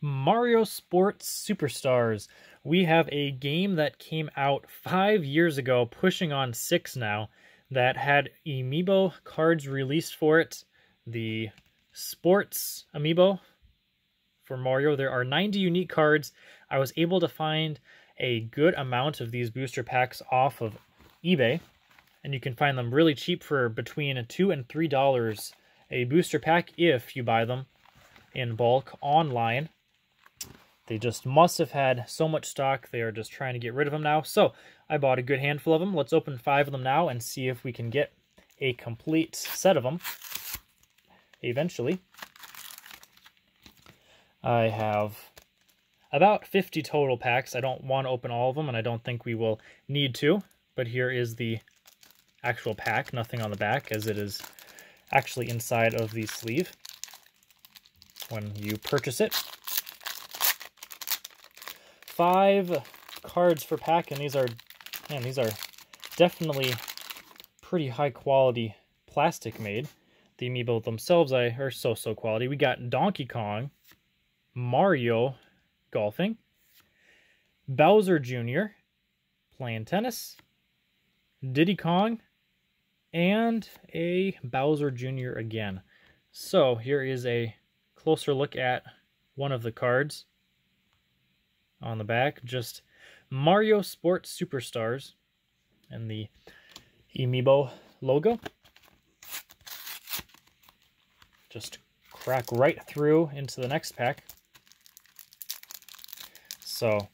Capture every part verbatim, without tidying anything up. Mario Sports Superstars. We have a game that came out five years ago, pushing on six now, that had Amiibo cards released for it. The Sports Amiibo for Mario. There are ninety unique cards. I was able to find a good amount of these booster packs off of eBay, and you can find them really cheap for between two and three dollars a booster pack if you buy them in bulk online. They just must have had so much stock, they are just trying to get rid of them now. So I bought a good handful of them. Let's open five of them now and see if we can get a complete set of them eventually. I have about fifty total packs. I don't want to open all of them, and I don't think we will need to. But here is the actual pack. Nothing on the back, as it is actually inside of the sleeve when you purchase it. Five cards per pack, and these are, man, these are definitely pretty high quality plastic made. The Amiibo themselves are so, so quality. We got Donkey Kong, Mario golfing, Bowser Junior playing tennis, Diddy Kong, and a Bowser Junior again. So here is a closer look at one of the cards on the back. Just Mario Sports Superstars and the Amiibo logo. Just crack right through into the next pack. So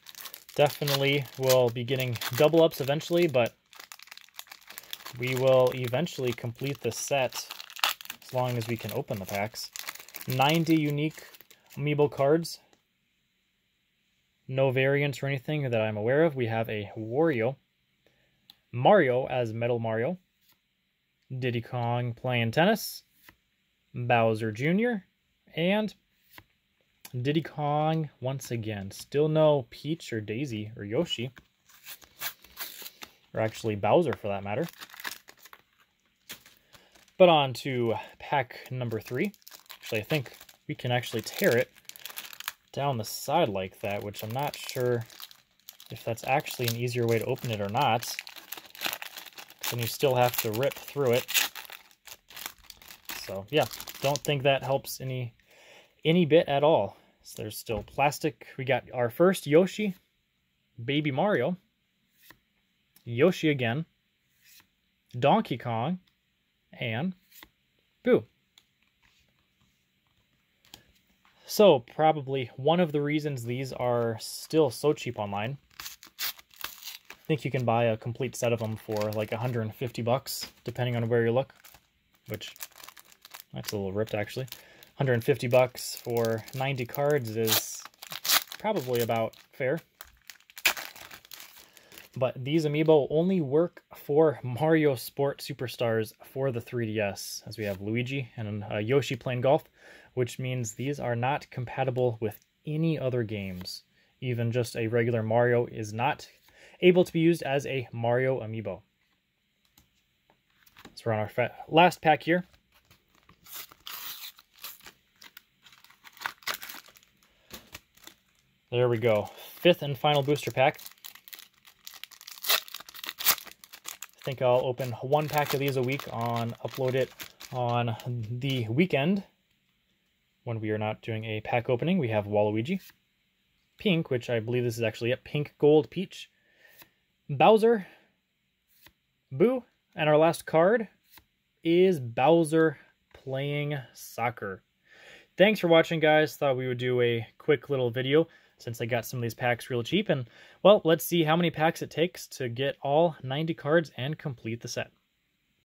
definitely we'll be getting double ups eventually, but we will eventually complete this set as long as we can open the packs. ninety unique Amiibo cards. No variants or anything that I'm aware of. We have a Wario, Mario as Metal Mario, Diddy Kong playing tennis, Bowser Junior, and Diddy Kong once again. Still no Peach or Daisy or Yoshi, or actually Bowser for that matter. But on to pack number three. Actually, I think we can actually tear it down the side like that, which I'm not sure if that's actually an easier way to open it or not. Then you still have to rip through it. So yeah, don't think that helps any any bit at all. So there's still plastic. We got our first Yoshi, Baby Mario, Yoshi again, Donkey Kong, and Boo. So probably one of the reasons these are still so cheap online. I think you can buy a complete set of them for like a hundred fifty bucks, depending on where you look, which that's a little ripped actually. a hundred fifty bucks for ninety cards is probably about fair. But these Amiibo only work for Mario Sports Superstars for the three D S, as we have Luigi and uh, Yoshi playing golf, which means these are not compatible with any other games. Even just a regular Mario is not able to be used as a Mario Amiibo. So we're on our last pack here. There we go. Fifth and final booster pack. I think I'll open one pack of these a week on upload it on the weekend when we are not doing a pack opening. We have Waluigi, Pink, which I believe this is actually a Pink Gold Peach, Bowser, Boo, and our last card is Bowser playing soccer. Thanks for watching, guys. Thought we would do a quick little video, since I got some of these packs real cheap. And, well, let's see how many packs it takes to get all ninety cards and complete the set.